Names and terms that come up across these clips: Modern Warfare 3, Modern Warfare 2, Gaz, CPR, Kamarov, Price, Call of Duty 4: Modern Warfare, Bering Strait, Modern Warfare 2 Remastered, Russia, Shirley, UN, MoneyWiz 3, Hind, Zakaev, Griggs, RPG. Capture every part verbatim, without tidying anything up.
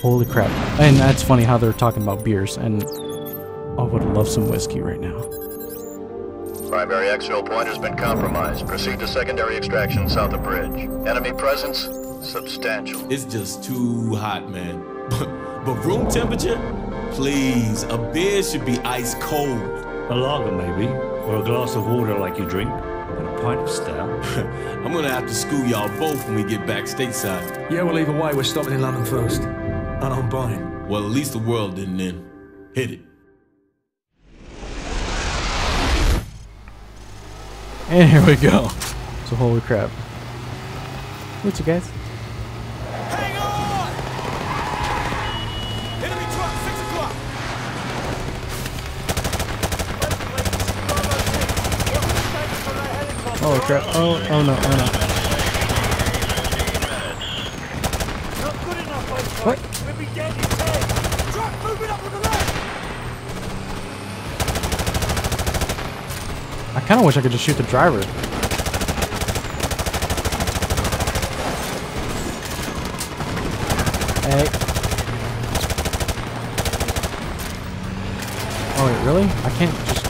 Holy crap. And that's funny how they're talking about beers, and I would love some whiskey right now. Primary exfil point has been compromised. Proceed to secondary extraction south of bridge. Enemy presence substantial. It's just too hot, man. But room temperature? Please, a beer should be ice cold. A lager maybe, or a glass of water like you drink. And a pint of stout. I'm gonna have to school y'all both when we get back stateside. Yeah, well, either way, we're stopping in London first. And I'm buying. Well, at least the world didn't end. Hit it. And here we go. So, holy crap. What's up, guys? Hang on! Enemy truck, six o'clock! Holy crap. Oh, oh no, oh no. What? We'll be dead in ten. Truck moving up on the left! I kinda wish I could just shoot the driver. Hey. Oh wait, really? I can't just...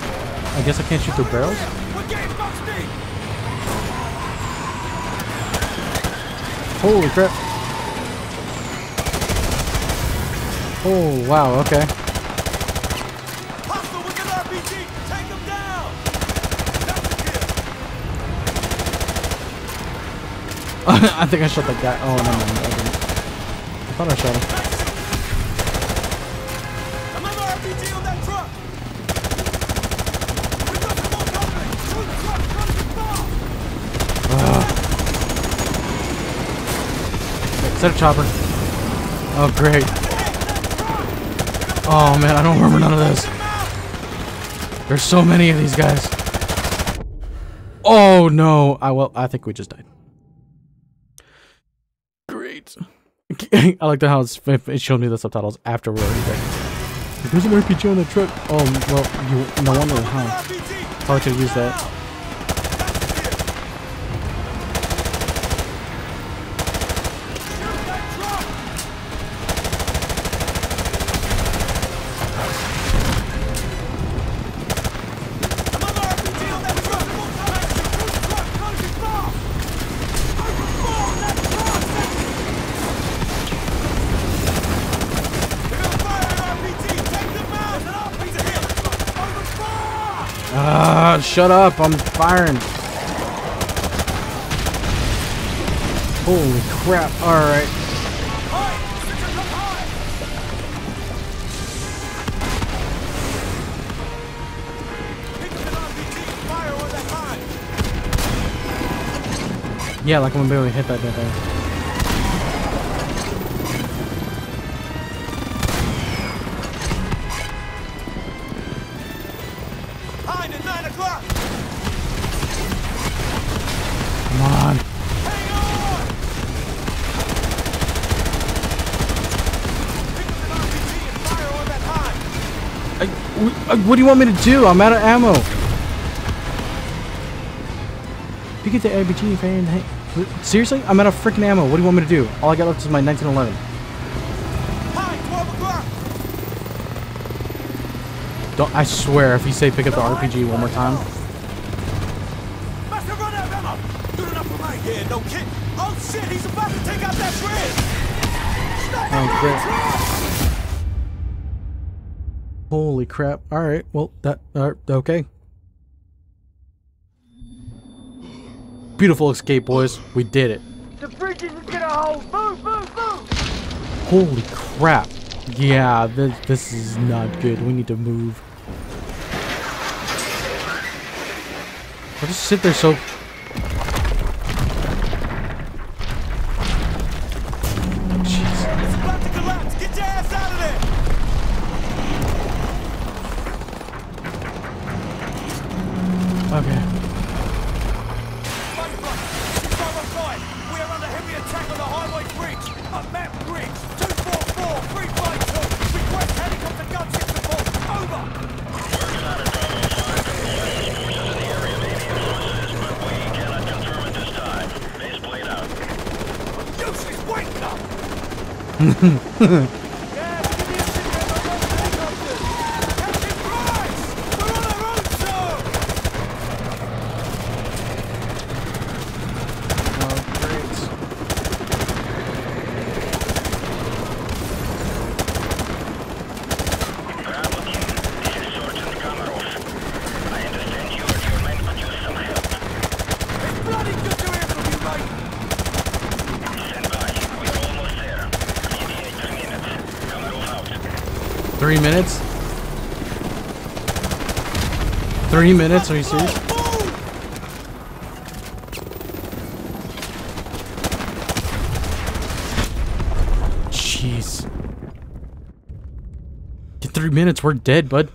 I guess I can't shoot through barrels? Holy crap. Oh wow, okay. Hostile with an R P G, take them down. That's I think I shot that guy. Oh no, no, no, I didn't. I thought I shot him. Another R P G on that truck. We got some more company. Shoot the truck, gun the bomb. Ah. Set a chopper. Oh great. Oh man, I don't remember none of this. There's so many of these guys. Oh no, I well, I think we just died. Great. I like how it showed me the subtitles after we already died. There's an R P G on the truck. Oh well, you, no wonder how. Probably could use that. Ah, uh, shut up, I'm firing. Holy crap, alright. Yeah, like I'm gonna be able to hit that dead thing. What do you want me to do? I'm out of ammo. If you get the R P G, if I didn't hang... Seriously? I'm out of freaking ammo. What do you want me to do? All I got left is my nineteen eleven. Hi, Don't I swear if you say pick up the R P G one more time. Must have run out of ammo. Good enough for my head, no kid. Oh shit, he's about to take out that bridge. Oh great. Holy crap. Alright, well, that, uh, okay. Beautiful escape, boys. We did it. The bridge isn't gonna hold. Move, move, move! Holy crap. Yeah, this, this is not good. We need to move. I'll just sit there so... Three minutes? Three minutes? Are you serious? Jeez. In three minutes, we're dead, bud.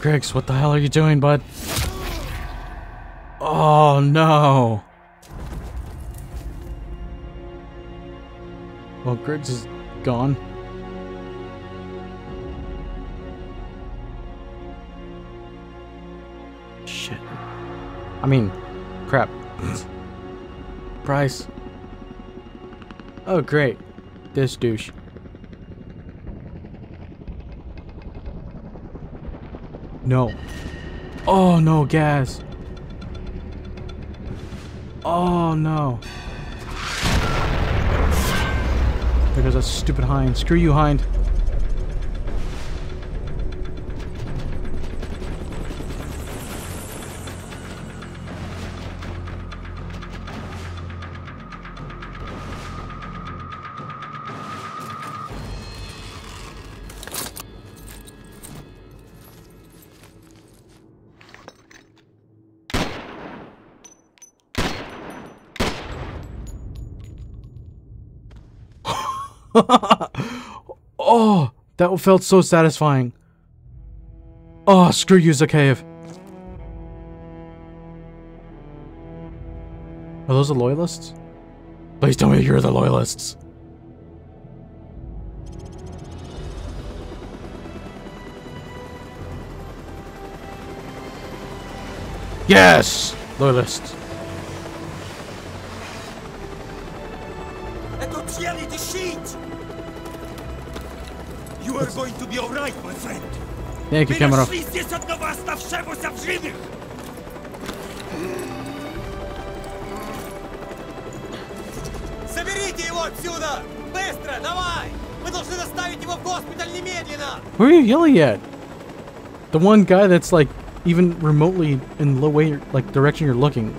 Griggs, what the hell are you doing, bud? Oh no! Well, Griggs is gone. Shit. I mean, crap. Price. Oh great. This douche. No. Oh no, Gaz. Oh no. There goes that stupid Hind. Screw you, Hind. Oh, that felt so satisfying. Oh, screw you, Zakaev. Are those the loyalists? Please tell me you're the loyalists. Yes, loyalists. You are going to be all right, my friend. Thank you, Kamarov. Who are you yelling at? The one guy that's like even remotely in the way, like direction you're looking,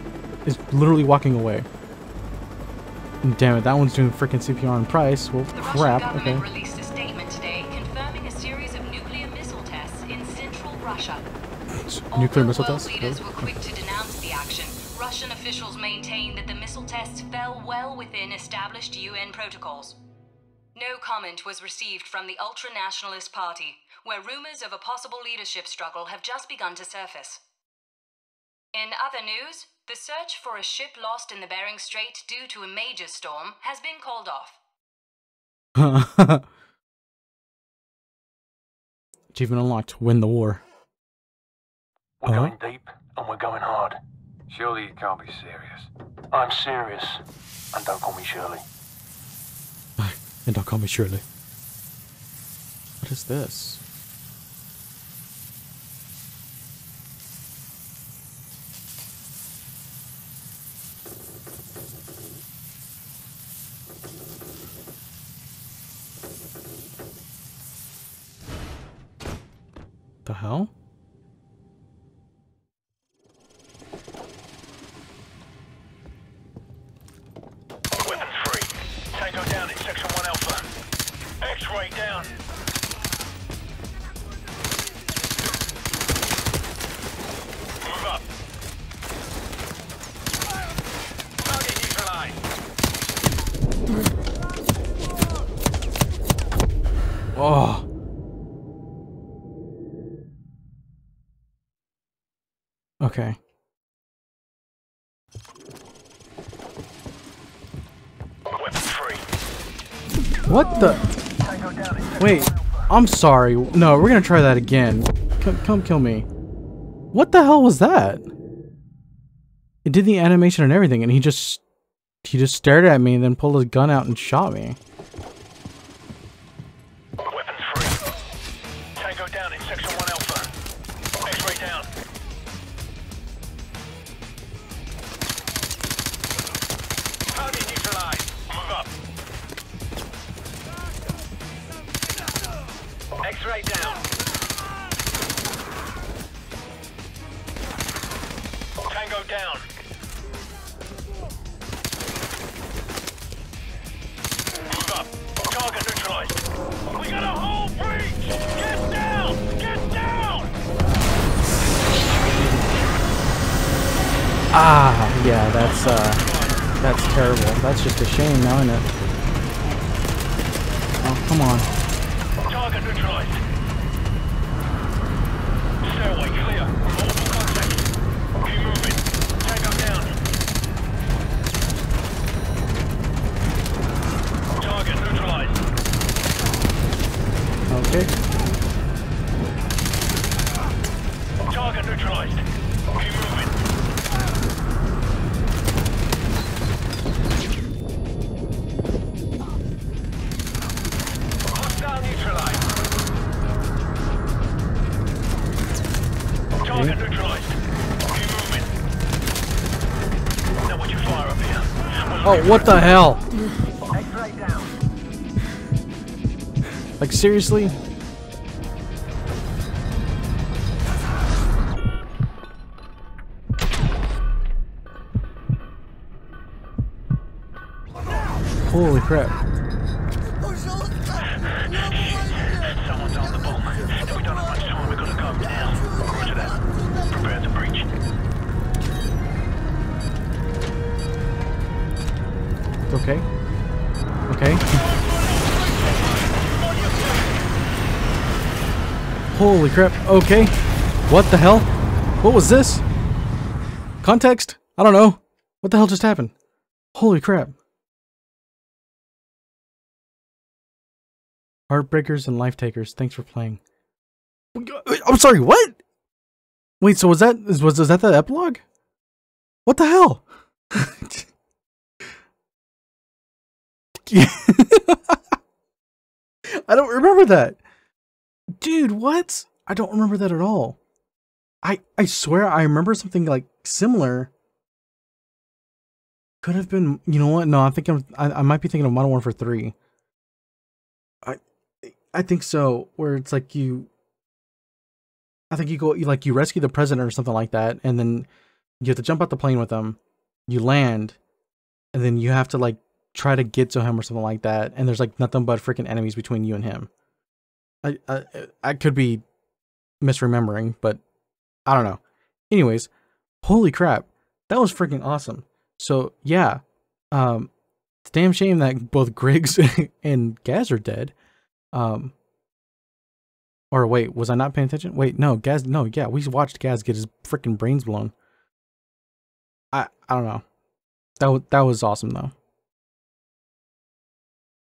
is literally walking away. And damn it, that one's doing freaking C P R on Price. Well, crap. Okay. Nuclear missile tests? Leaders were quick to denounce the action. Russian officials maintained that the missile tests fell well within established U N protocols. No comment was received from the ultra-nationalist party, where rumors of a possible leadership struggle have just begun to surface. In other news, the search for a ship lost in the Bering Strait due to a major storm has been called off. Achievement unlocked. Win the war. We're going deep, and we're going hard. Surely you can't be serious. I'm serious. And don't call me Shirley. And don't call me Shirley. What is this? The hell? Oh. Okay. What the? Wait, I'm sorry. No, we're gonna try that again. Come, come kill me. What the hell was that? It did the animation and everything, and he just... He just stared at me and then pulled his gun out and shot me. Weapons free. Tango down in section one alpha. X-ray down. Target neutralized. Move up. X-ray down. Tango down. Target neutralized. We got a whole breach! Get down! Get down! Ah, yeah, that's, uh, that's terrible. That's just a shame now, isn't it? Oh, come on. Target neutralized. Stairway clear. Multiple contacts. Keep moving. Tango down. Target neutralized. Okay. Target neutralized. Keep moving. Hostile neutralized. Okay. Target neutralized. Keep moving. Now would you fire up here? Oh, what the hell? Like, seriously? Holy crap. Someone's on the bomb. If we don't have much time, we've got to go now. Roger that. Prepare to breach. Okay. Okay. Holy crap, okay. What the hell? What was this? Context? I don't know. What the hell just happened? Holy crap. Heartbreakers and Life Takers, thanks for playing. I'm sorry, what? Wait, so was that, was, was that the epilogue? What the hell? I don't remember that. Dude, what? I don't remember that at all. I I swear I remember something like similar. Could have been, you know what? No, I think I'm, I I might be thinking of Modern Warfare three. I I think so. Where it's like you, I think you go you like you rescue the president or something like that, and then you have to jump out the plane with him. You land, and then you have to like try to get to him or something like that. And there's like nothing but freaking enemies between you and him. I, I I could be misremembering, but I don't know. Anyways, holy crap, that was freaking awesome. So yeah, um, it's a damn shame that both Griggs and Gaz are dead. Um, or wait, was I not paying attention? Wait, no, Gaz, no, yeah, we watched Gaz get his freaking brains blown. I I don't know. That was that was awesome though.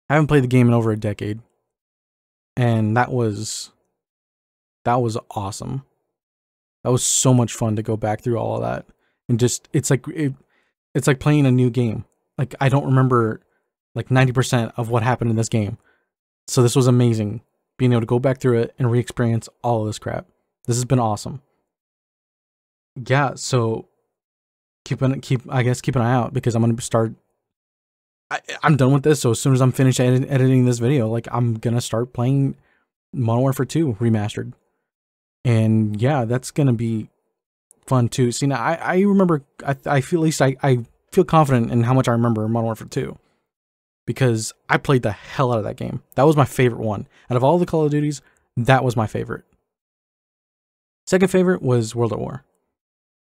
I haven't played the game in over a decade. And that was, that was awesome. That was so much fun to go back through all of that. And just, it's like, it, it's like playing a new game. Like, I don't remember like ninety percent of what happened in this game. So this was amazing. Being able to go back through it and re-experience all of this crap. This has been awesome. Yeah, so keep an, keep, I guess keep an eye out because I'm going to start. I, I'm done with this, so as soon as I'm finished edit editing this video, like, I'm gonna start playing Modern Warfare two Remastered. And, yeah, that's gonna be fun, too. See, now, I, I remember, I, I feel at least, I, I feel confident in how much I remember Modern Warfare two. Because I played the hell out of that game. That was my favorite one. Out of all the Call of Duties, that was my favorite. Second favorite was World at War.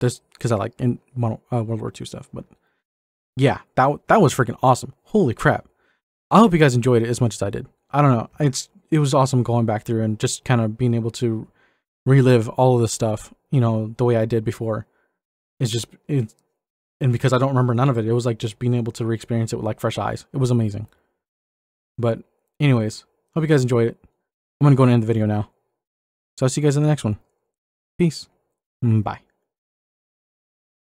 Just because I like in Modern, uh, World War two stuff, but... Yeah, that that was freaking awesome. Holy crap. I hope you guys enjoyed it as much as I did. I don't know. It's it was awesome going back through and just kind of being able to relive all of this stuff, you know, the way I did before. it's just it, and because I don't remember none of it, it was like just being able to re-experience it with like fresh eyes. It was amazing. But anyways, hope you guys enjoyed it. I'm gonna go and end the video now. So I'll see you guys in the next one. Peace. Bye.